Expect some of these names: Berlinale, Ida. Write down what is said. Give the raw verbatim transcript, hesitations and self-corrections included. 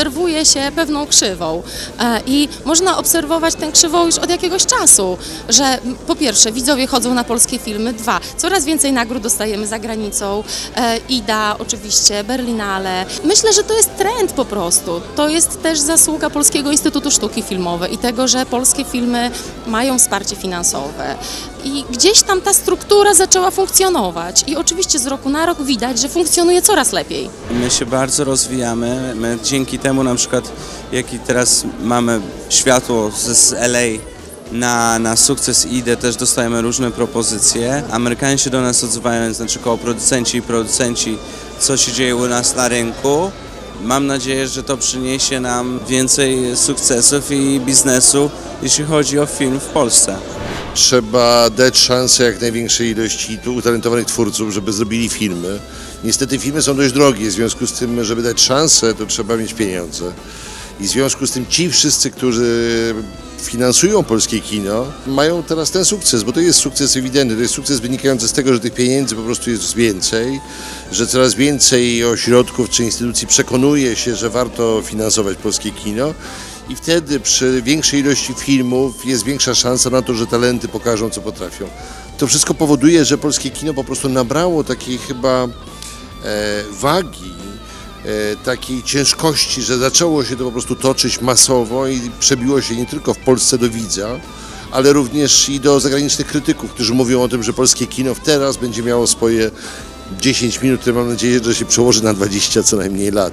obserwuje się pewną krzywą i można obserwować tę krzywą już od jakiegoś czasu, że po pierwsze widzowie chodzą na polskie filmy, dwa, coraz więcej nagród dostajemy za granicą, Ida oczywiście, Berlinale. Myślę, że to jest trend po prostu, to jest też zasługa Polskiego Instytutu Sztuki Filmowej i tego, że polskie filmy mają wsparcie finansowe i gdzieś tam ta struktura zaczęła funkcjonować i oczywiście z roku na rok widać, że funkcjonuje coraz lepiej. My się bardzo rozwijamy, my dzięki temu na przykład, jaki teraz mamy światło z L A na, na sukces Idę, też dostajemy różne propozycje. Amerykanie się do nas odzywają, znaczy koło producenci i producenci, co się dzieje u nas na rynku. Mam nadzieję, że to przyniesie nam więcej sukcesów i biznesu, jeśli chodzi o film w Polsce. Trzeba dać szansę jak największej ilości utalentowanych twórców, żeby zrobili filmy. Niestety filmy są dość drogie, w związku z tym, żeby dać szansę, to trzeba mieć pieniądze. I w związku z tym ci wszyscy, którzy finansują polskie kino, mają teraz ten sukces, bo to jest sukces ewidentny, to jest sukces wynikający z tego, że tych pieniędzy po prostu jest więcej, że coraz więcej ośrodków czy instytucji przekonuje się, że warto finansować polskie kino i wtedy przy większej ilości filmów jest większa szansa na to, że talenty pokażą, co potrafią. To wszystko powoduje, że polskie kino po prostu nabrało takiej chyba e, wagi, takiej ciężkości, że zaczęło się to po prostu toczyć masowo i przebiło się nie tylko w Polsce do widza, ale również i do zagranicznych krytyków, którzy mówią o tym, że polskie kino teraz będzie miało swoje dziesięć minut, które mam nadzieję, że się przełoży na dwadzieścia co najmniej lat.